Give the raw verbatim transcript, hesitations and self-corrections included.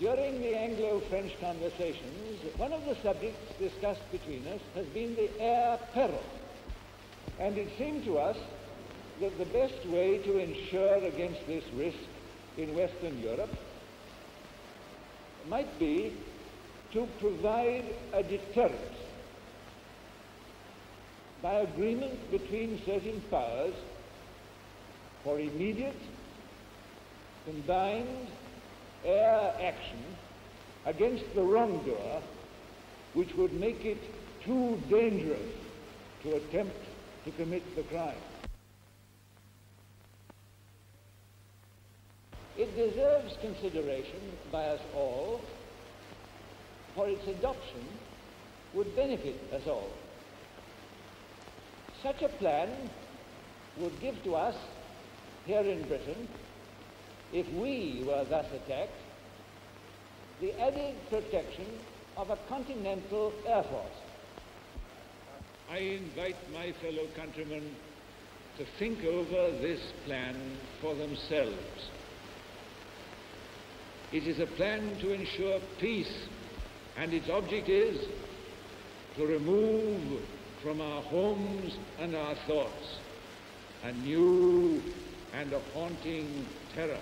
During the Anglo-French conversations, one of the subjects discussed between us has been the air peril. And it seemed to us that the best way to insure against this risk in Western Europe might be to provide a deterrent by agreement between certain powers for immediate, combined air action against the wrongdoer, which would make it too dangerous to attempt to commit the crime. It deserves consideration by us all, for its adoption would benefit us all. Such a plan would give to us here in Britain, if we were thus attacked, the added protection of a continental air force. I invite my fellow countrymen to think over this plan for themselves. It is a plan to ensure peace, and its object is to remove from our homes and our thoughts a new and a haunting terror.